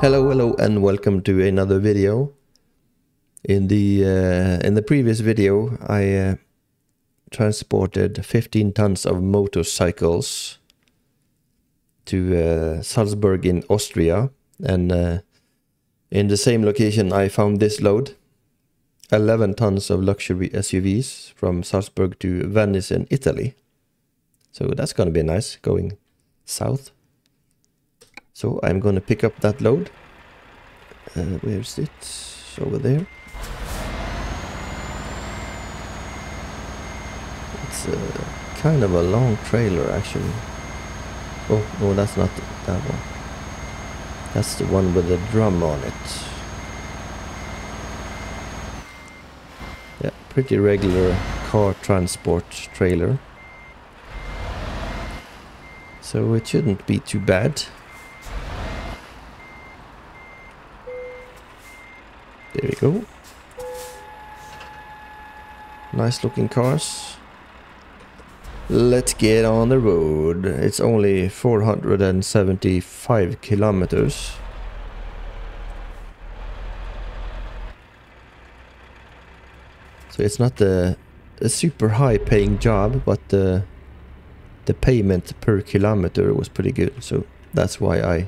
Hello and welcome to another video. In the previous video I transported 15 tons of motorcycles to Salzburg in Austria, and in the same location I found this load, 11 tons of luxury SUVs from Salzburg to Venice in Italy. So that's gonna be nice going south. So I'm going to pick up that load. Where's it? Over there. It's kind of a long trailer actually. Oh, no, that's not that one. That's the one with the drum on it. Yeah, pretty regular car transport trailer. So it shouldn't be too bad. There we go. Nice looking cars. Let's get on the road. It's only 475 kilometers. So it's not a super high paying job, but the payment per kilometer was pretty good. So that's why I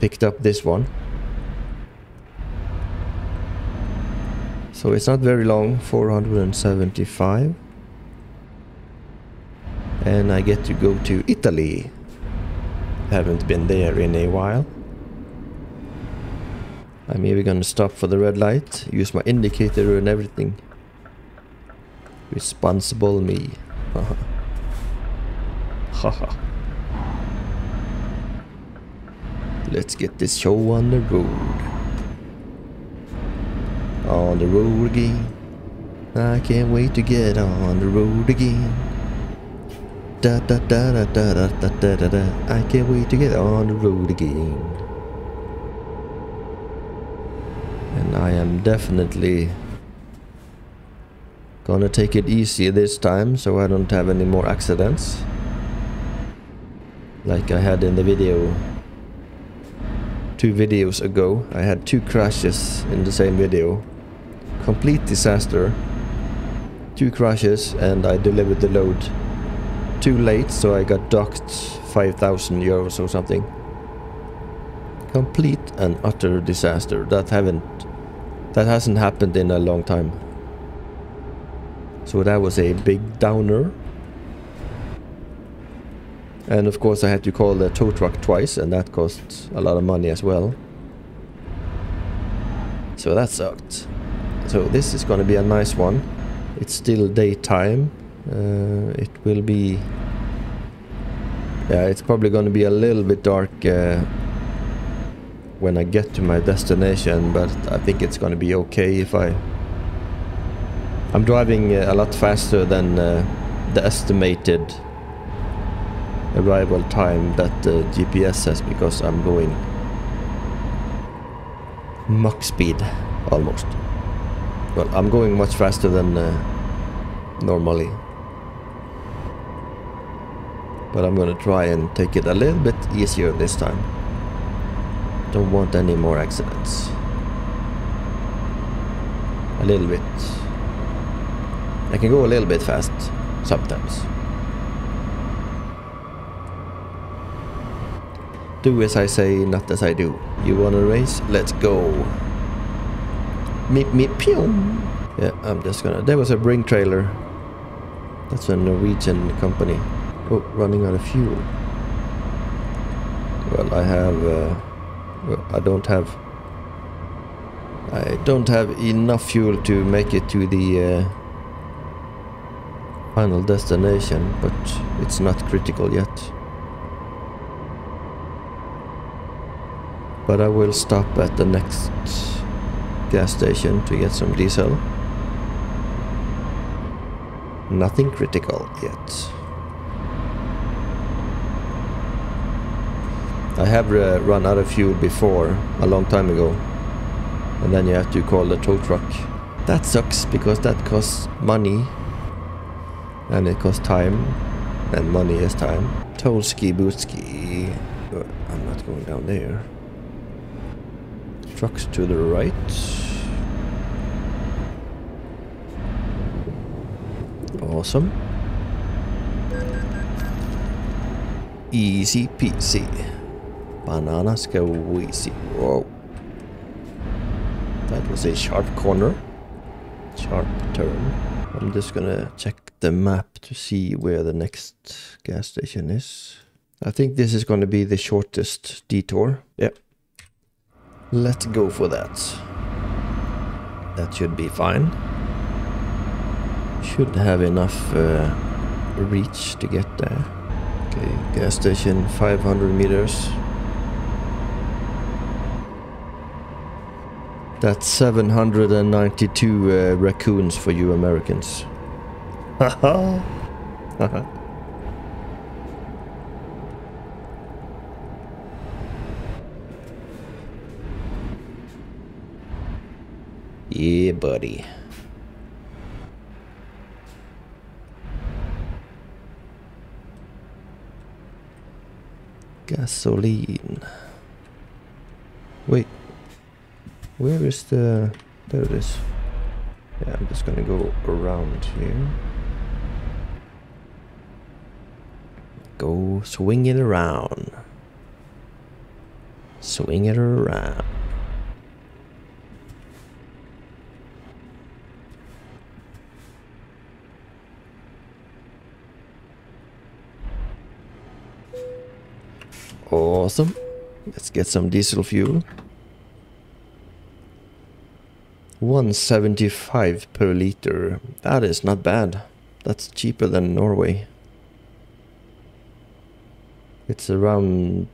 picked up this one. So it's not very long, 475, and I get to go to Italy. Haven't been there in a while. I'm even gonna stop for the red light, use my indicator and everything. Responsible me. Haha. Let's get this show on the road. On the road again. I can't wait to get on the road again. Da da da da da da da da da da. I can't wait to get on the road again. And I am definitely gonna take it easy this time, so I don't have any more accidents like I had in the video 2 videos ago. I had 2 crashes in the same video. Complete disaster. 2 crashes, and I delivered the load too late, so I got docked 5,000 euros or something. Complete and utter disaster. That hasn't happened in a long time. So that was a big downer. And of course I had to call the tow truck twice, and that cost a lot of money as well. So that sucked. So this is going to be a nice one. It's still daytime. It will be... yeah, it's probably going to be a little bit dark when I get to my destination, but I think it's going to be okay if I'm driving a lot faster than the estimated arrival time that the GPS says, because I'm going Mach speed almost. Well, I'm going much faster than normally, but I'm gonna try and take it a little bit easier this time. Don't want any more accidents. A little bit. I can go a little bit fast sometimes. Do as I say, not as I do. You wanna race? Let's go. Meep meep pew. Yeah, I'm just gonna... there was a Bring trailer. That's a Norwegian company. Oh, running out of fuel. Well, I have... well, I don't have enough fuel to make it to the final destination, but it's not critical yet. But I will stop at the next gas station to get some diesel. Nothing critical yet. I have run out of fuel before, a long time ago. And then you have to call the tow truck. That sucks, because that costs money. And it costs time. And money is time. Tolski bootski. I'm not going down there. Trucks to the right. Awesome. Easy peasy. Bananas go easy. Whoa. That was a sharp corner. Sharp turn. I'm just gonna check the map to see where the next gas station is. I think this is gonna be the shortest detour. Yep. Let's go for that. That should be fine. Should have enough reach to get there. Okay, gas station 500 meters. That's 792 raccoons for you Americans. Haha! Haha. Yeah, buddy. Gasoline. Wait. Where is the... There it is. Yeah, I'm just gonna go around here. Go swing it around. Swing it around. Awesome. Let's get some diesel fuel. 175 per liter. That is not bad. That's cheaper than Norway. It's around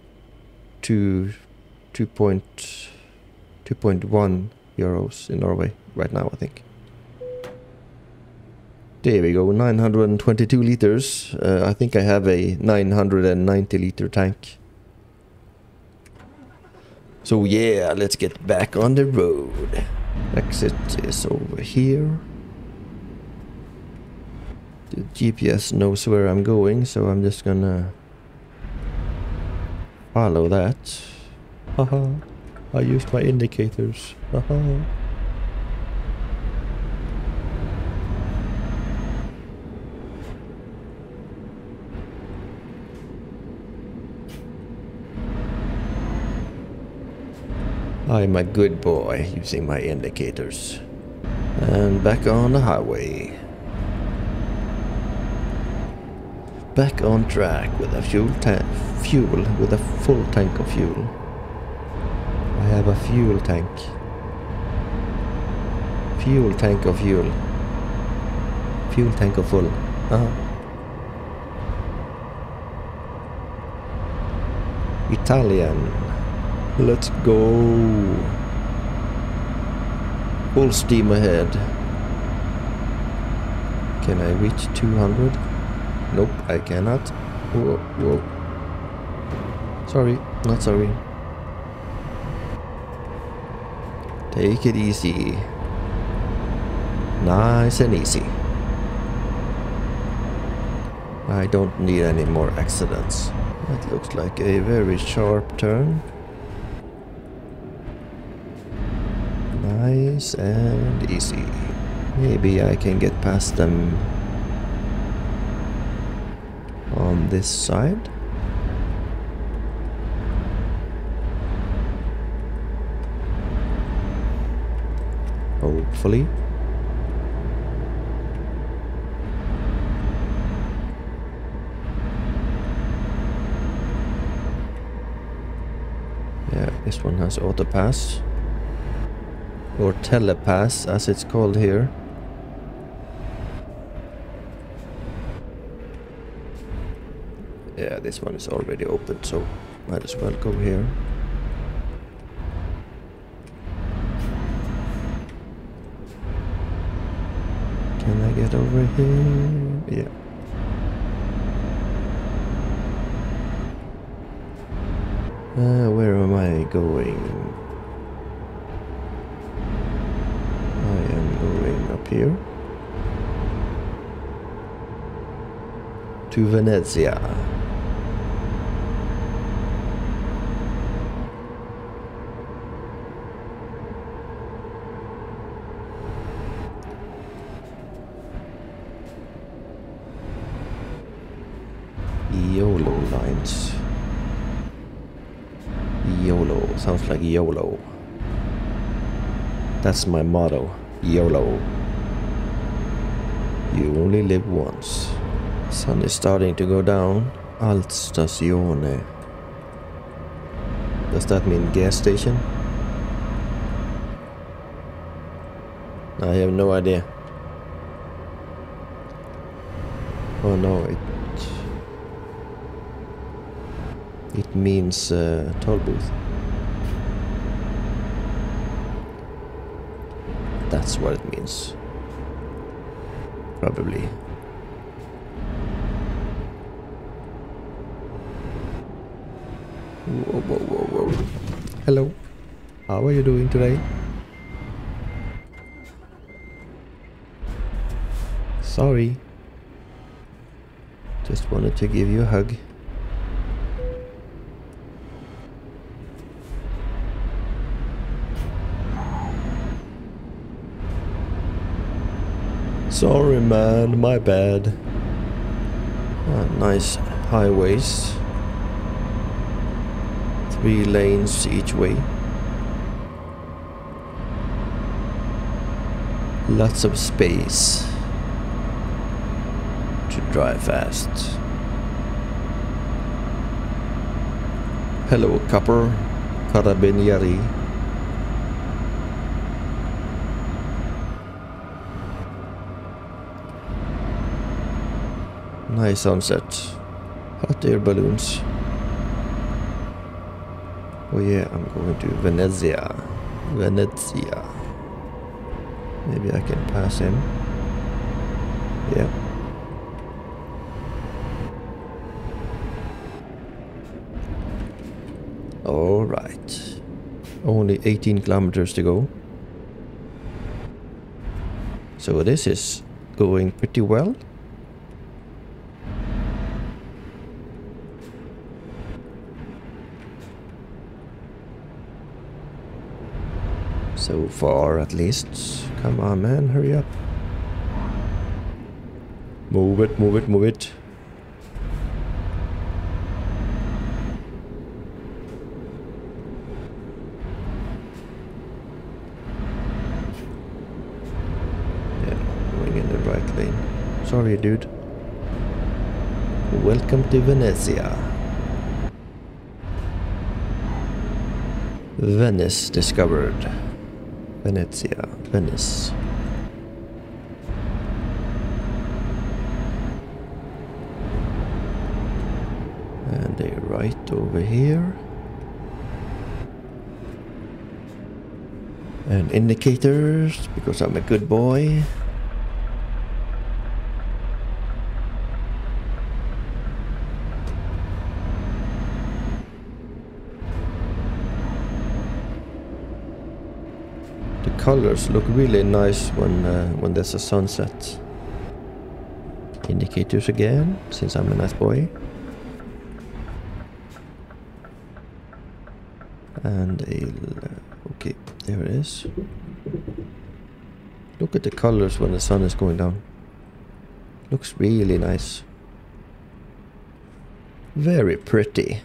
2.1 euros in Norway right now, I think. There we go. 922 liters. I think I have a 990 liter tank. So yeah, let's get back on the road. Exit is over here. The GPS knows where I'm going, so I'm just gonna follow that. Haha, I used my indicators. Haha. I'm a good boy, using my indicators. And back on the highway. Back on track with a full tank of fuel. I have a fuel tank. Fuel tank of fuel. Fuel tank of full. Italian. Let's go. Full steam ahead. Can I reach 200? Nope, I cannot. Whoa, whoa. Sorry, not sorry. Take it easy. Nice and easy. I don't need any more accidents. That looks like a very sharp turn. Nice and easy. Maybe I can get past them on this side. Hopefully. Yeah, this one has autopass. Or telepass, as it's called here. Yeah, this one is already open, so might as well go here. Can I get over here? Yeah. Where am I going? Here to Venezia. YOLO lines. YOLO. Sounds like YOLO. That's my motto. YOLO. You only live once. Sun is starting to go down. Altstazione. Does that mean gas station? I have no idea. Oh no, it means toll booth. That's what it means. Probably. Whoa, whoa, whoa, whoa. Hello. How are you doing today? Sorry. Just wanted to give you a hug. Sorry man, my bad. Nice highways. 3 lanes each way. Lots of space to drive fast. Hello, copper. Carabinieri. Nice sunset. Hot air balloons. Oh yeah, I'm going to Venezia. Venezia. Maybe I can pass him. Yeah. Alright. Only 18 kilometers to go. So this is going pretty well. So far, at least. Come on, man, hurry up. Move it, move it, move it. Yeah, going in the right lane. Sorry, dude. Welcome to Venezia. Venice discovered. Venezia, Venice. And a right over here. And indicators, because I'm a good boy. Colors look really nice when there's a sunset. Indicators again, since I'm a nice boy. And okay, there it is. Look at the colors when the sun is going down. Looks really nice. Very pretty.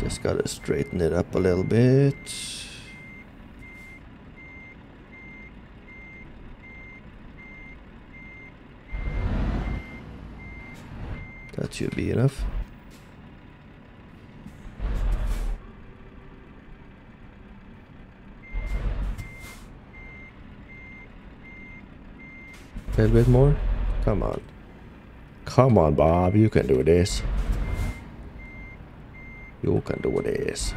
Just gotta straighten it up a little bit. That should be enough. A little bit more? Come on. Come on, Bob, you can do this. You can do this.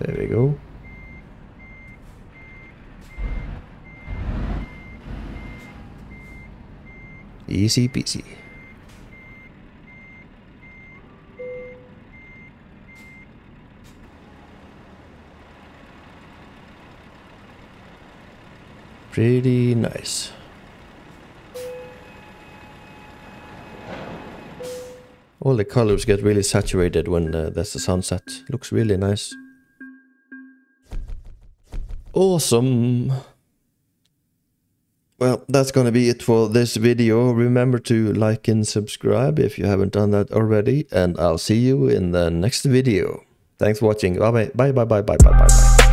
There we go. Easy peasy. Pretty nice. All the colors get really saturated when there's a sunset. Looks really nice. Awesome. Well, that's gonna be it for this video. Remember to like and subscribe if you haven't done that already, and I'll see you in the next video. Thanks for watching. Bye bye bye bye bye bye bye.